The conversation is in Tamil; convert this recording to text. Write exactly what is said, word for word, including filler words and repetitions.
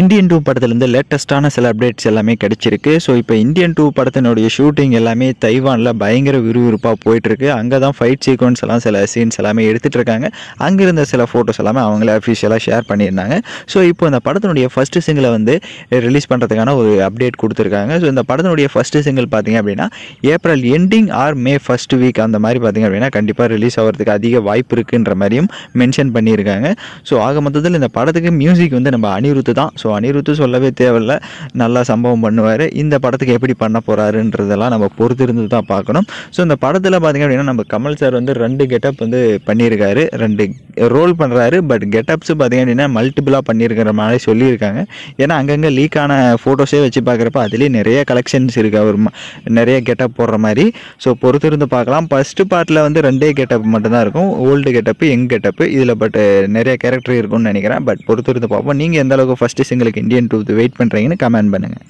Indian two படத்திலிருந்து லேட்டஸ்டான சில அப்டேட்ஸ் எல்லாமே கிடைச்சிருக்கு. ஸோ இப்போ இந்தியன் டூ படத்தினுடைய ஷூட்டிங் எல்லாமே தைவானில் பயங்கர விறுவிறுப்பாக போயிட்டுருக்கு. அங்கே தான் ஃபைட் சீக்வன்ஸ் எல்லாம் சில சீன்ஸ் எல்லாமே எடுத்துகிட்டு இருக்காங்க. அங்கிருந்த சில ஃபோட்டோஸ் எல்லாமே அவங்களே அஃபிஷியலாக ஷேர் பண்ணியிருந்தாங்க. ஸோ இப்போ இந்த படத்தினுடைய ஃபஸ்ட்டு சிங்கிளை வந்து ரிலீஸ் பண்ணுறதுக்கான ஒரு அப்டேட் கொடுத்துருக்காங்க. ஸோ இந்த படத்தினுடைய ஃபஸ்ட்டு சிங்கிள் பார்த்திங்க அப்படின்னா April ending or May first week அந்த மாதிரி பார்த்திங்க அப்படின்னா கண்டிப்பாக ரிலீஸ் ஆகிறதுக்கு அதிக வாய்ப்பு இருக்குன்ற மாதிரியும் மென்ஷன் பண்ணியிருக்காங்க. ஸோ ஆக மொத்தத்தில் இந்த படத்துக்கு மியூசிக் வந்து நம்ம அனிருத்து தான். ஸோ அனிருத்து சொல்லவே தேவையில்லை, நல்லா சம்பவம் பண்ணுவார். இந்த படத்துக்கு எப்படி பண்ண போகிறாருன்றதெல்லாம் நம்ம பொறுத்திருந்து தான் பார்க்கணும். ஸோ இந்த படத்தில் பார்த்திங்க அப்படின்னா நம்ம கமல் சார் வந்து ரெண்டு கெட்டப் வந்து பண்ணியிருக்காரு, ரெண்டு ரோல் பண்ணுறாரு. பட் கெட்டப்ஸ் பார்த்திங்க அப்படின்னா மல்டிபிளாக பண்ணியிருக்கிற மாதிரி சொல்லியிருக்காங்க. ஏன்னா அங்கங்கே லீக்கான ஃபோட்டோஸே வச்சு பார்க்குறப்ப அதுலேயே நிறைய கலெக்ஷன்ஸ் இருக்குது, அவர் நிறைய கெட்டப் போடுற மாதிரி. ஸோ பொறுத்திருந்து பார்க்கலாம். ஃபஸ்ட்டு பார்ட்டில் வந்து ரெண்டே கெட்டப் மட்டும்தான் இருக்கும், ஓல்டு கெட்டப்பு யங் கெட்டப்பு. இதில் பட் நிறைய கேரக்டர் இருக்கும்னு நினைக்கிறேன். பட் பொறுத்திருந்து பார்ப்போம். நீங்கள் எந்த அளவுக்கு ஃபஸ்ட்டு சிங்களுக்கு இந்தியன் டூ வெயிட் பண்ணுறீங்கன்னு கமெண்ட் பண்ணுங்கள்.